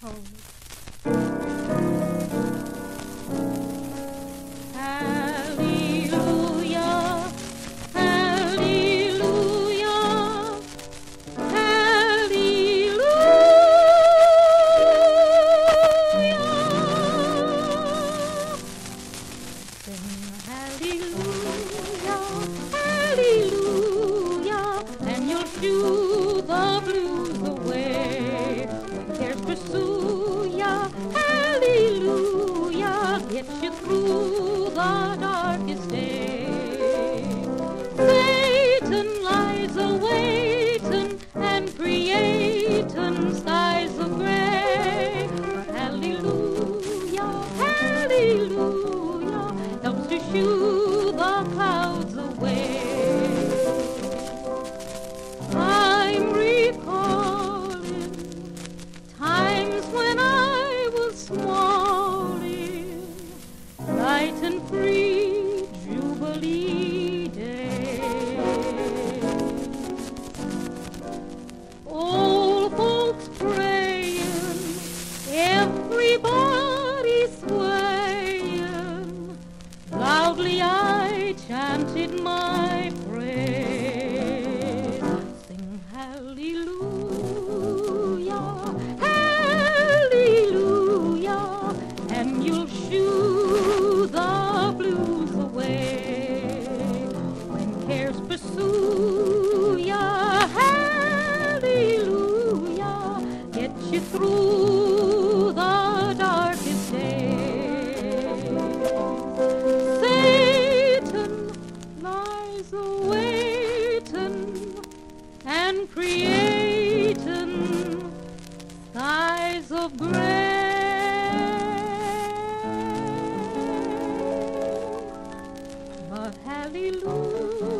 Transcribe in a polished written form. Hallelujah, hallelujah, hallelujah. Sing hallelujah, hallelujah, and you'll do the blues away. When cares pursue ya, hallelujah, gets you through the darkest day. Satan lies awaiting and creating skies of gray. Hallelujah, hallelujah, helps to shoo the clouds away. I'm recalling times when I was small, bright and free Jubilee days. Old folks praying, everybody swaying. Loudly I chanted my praise. Sing hallelujah, hallelujah, and you'll shoo the blues away. When cares pursue ya, hallelujah, get you through the darkest day. Satan lies awaiting and creating skies of gray. But hallelujah,